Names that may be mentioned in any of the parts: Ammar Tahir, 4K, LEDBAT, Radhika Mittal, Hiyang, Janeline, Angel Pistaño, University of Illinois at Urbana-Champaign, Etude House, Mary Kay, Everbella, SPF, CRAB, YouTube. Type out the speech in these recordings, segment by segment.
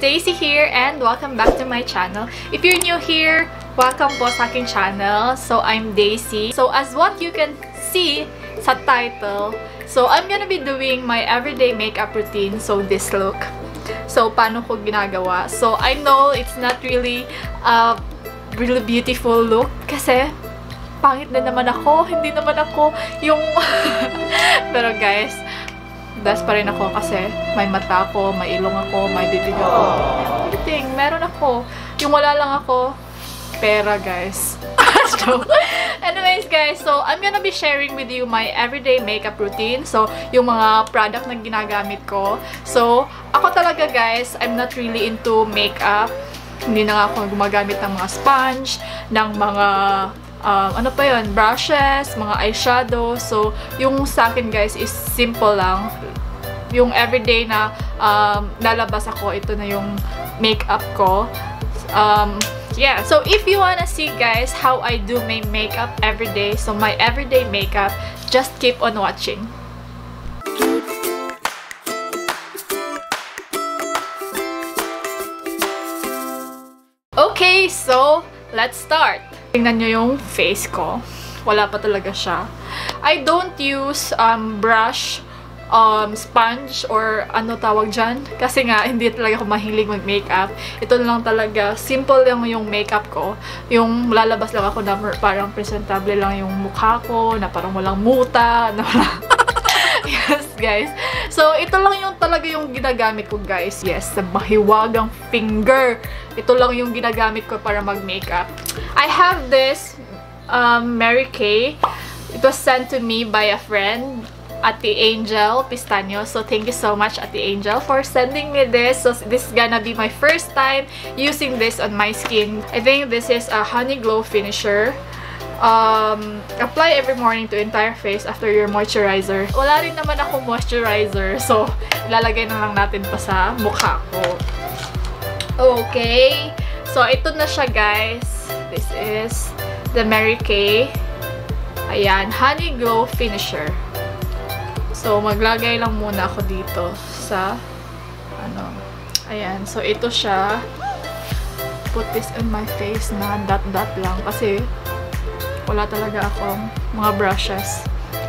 Stacy here and welcome back to my channel. If you're new here, welcome po sa aking channel. So I'm Daisy. So as what you can see sa title, so I'm gonna be doing my everyday makeup routine. So this look. So paano ko ginagawa? So I know it's not really a really beautiful look kasi pangit na naman ako, hindi naman ako yung pero guys, das pa rin ako kasi may mata ako, may ilong ako, may bibig ako. Everything, meron ako. Yung wala lang ako, pera guys. So, anyways guys, so I'm gonna be sharing with you my everyday makeup routine. So, yung mga product na ginagamit ko. So, ako talaga guys, I'm not really into makeup. Hindi na ako gumagamit ng mga sponge, ng mga brushes, mga eyeshadow. So, yung sa akin guys is simple lang. Yung everyday na lalabas ako, ito na yung makeup ko. Yeah. So, if you wanna see guys how I do my makeup everyday, so my everyday makeup, just keep on watching. Okay, so let's start. Tingnan nyo yung face ko. Wala pa talaga siya. I don't use brush, sponge, or ano tawag dyan. Kasi nga, hindi talaga ako mahilig mag-makeup. Ito lang talaga. Simple lang yung makeup ko. Yung lalabas lang ako na parang presentable lang yung mukha ko, na parang walang muta, na wala. Yes, guys. So, ito lang yung talaga yung ginagamit ko, guys. Yes, sa mahiwagang finger. Ito lang yung ginagamit ko para mag-makeup. I have this Mary Kay. It was sent to me by a friend, Ate Angel Pistaño. So thank you so much, Ate Angel, for sending me this. So this is gonna be my first time using this on my skin. I think this is a honey glow finisher. Apply every morning to entire face after your moisturizer. Wala rin naman ako moisturizer, so ilalagay na lang natin pa sa mukha ko. Okay. So ito na siya, guys. This is the Mary Kay. Ayan, Honey Glow Finisher. So, maglagay lang muna ako dito sa, ano, ayan. So, ito siya. Put this on my face na dot-dot lang kasi wala talaga akong mga brushes.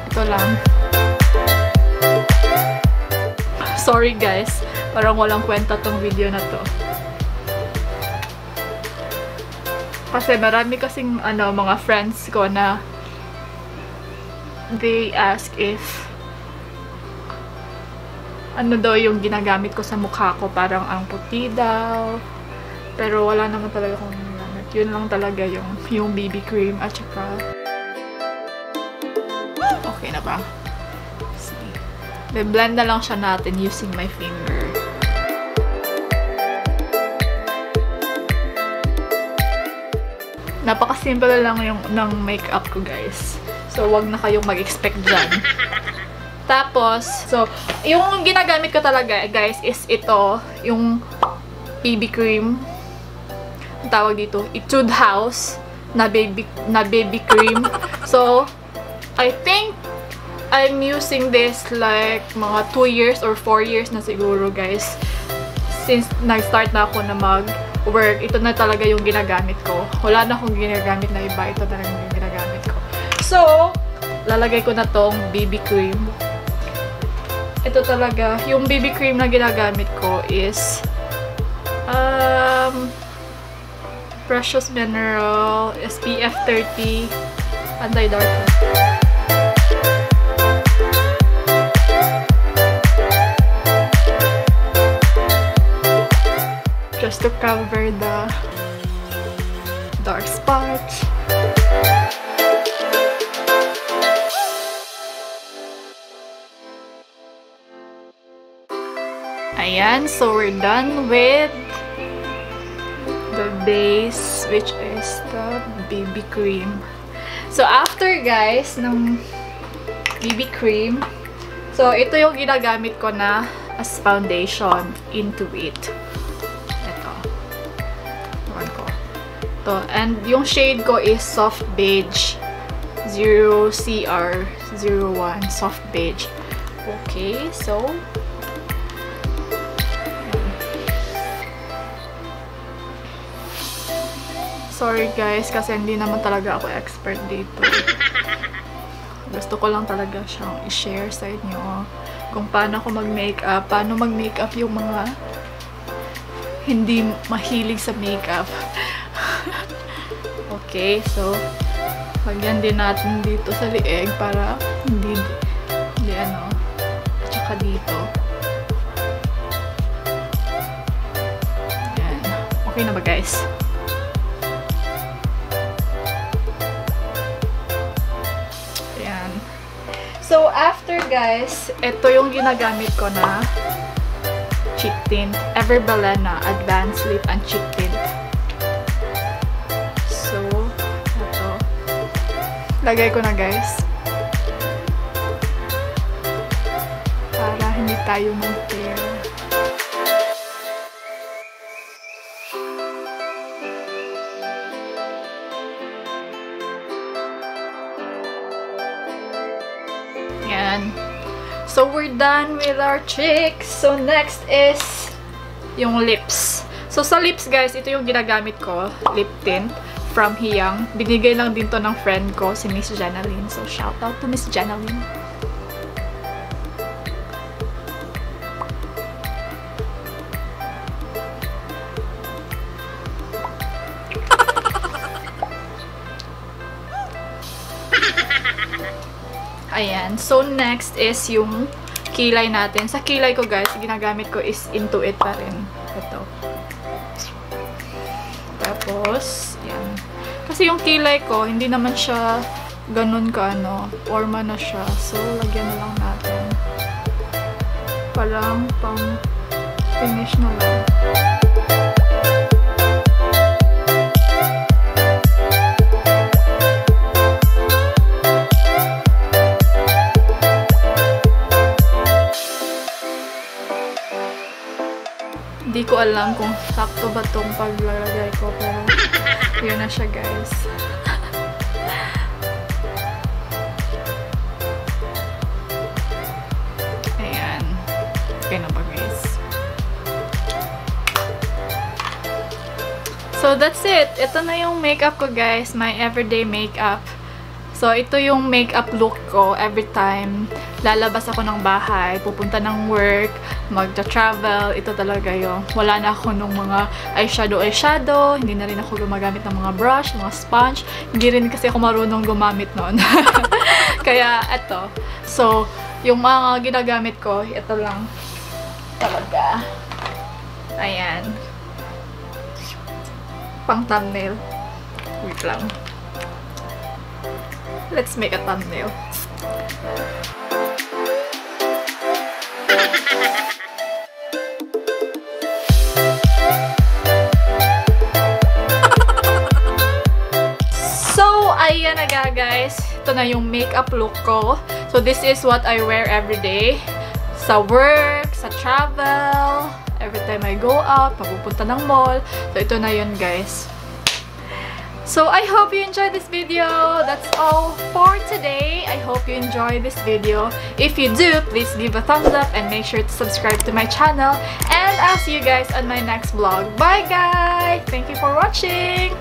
Ito lang. Sorry guys, parang walang kwenta tong video na to. Kasi marami kasing ano, mga friends ko na they ask if ano daw yung ginagamit ko sa mukha ko, parang ang puti daw. Pero wala naman talaga akong ginagamit. Yun lang talaga yung BB cream at saka okay na ba? See. Blend na lang siya natin using my finger. Napakasimple lang yung ng makeup ko, guys. So, wag na kayong mag-expect dyan. Tapos, so, yung ginagamit ko talaga, guys, is ito, yung BB cream. Ang tawag dito, Etude House na baby cream. So, I think I'm using this like mga 2 years or 4 years na siguro, guys. Since nag-start na ako na mag-work, ito na talaga yung ginagamit ko. Wala na akong ginagamit na iba. Ito talaga yung ginagamit ko. So, lalagay ko na tong BB cream. Ito talaga, yung BB cream na ginagamit ko is Precious Mineral, SPF 30, Anti-Darkness. Just to cover the dark spots. Ayan, so we're done with the base, which is the BB cream. So after guys, ng BB cream, so ito yung ginagamit ko na as foundation into it. To. And yung shade ko is Soft Beige 0CR01 Soft Beige. Okay, so Sorry guys, kasi hindi naman talaga ako expert dito. Gusto ko lang talaga siyang i-share sa inyo kung paano mag-makeup yung mga hindi mahilig sa makeup. Okay, so lagyan din natin dito sa lieg para hindi ano, tsaka dito. Ayan. Okay na ba guys? So, after guys, ito yung ginagamit ko na cheek tint. Everbella na Advanced Lip and Cheek Tint. So, ito. Lagay ko na guys. Para hindi tayo mag-tear. So we're done with our cheeks. So next is yung lips. So sa lips guys, ito yung ginagamit ko, lip tint from Hiyang. Binigay lang din to ng friend ko, si Miss Janeline. So shout out to Miss Janeline. Ayan. So, next is yung kilay natin. Sa kilay ko, guys, ginagamit ko is Intuit pa rin. Ito. Tapos, yan. Kasi yung kilay ko, hindi naman siya ganun ka, ano, forma na siya. So, lagyan na lang natin. Parang pang-finish na lang. Hindi ko alam kung sakto ba itong paglalagay ko, pero yun na siya guys. Ayan. Okay na ba guys? So that's it. Ito na yung makeup ko guys. My everyday makeup. So ito yung makeup look ko every time. Lalabas ako ng bahay, pupunta ng work, magta-travel, ito talaga yung wala na ako nung mga eyeshadow, hindi na rin ako gumagamit ng mga brush, mga sponge, hindi rin kasi ako marunong gumamit noon. Kaya eto. So, yung mga ginagamit ko, ito lang talaga. Ayan. Pang thumbnail. Wait lang. Let's make a thumbnail. So, ayan na guys. Ito na yung makeup look ko. So, this is what I wear every day. Sa work, sa travel, every time I go out, papupunta ng mall. So, ito na yun guys. So, I hope you enjoyed this video. That's all for today. I hope you enjoyed this video. If you do, please give a thumbs up and make sure to subscribe to my channel. And I'll see you guys on my next vlog. Bye, guys! Thank you for watching!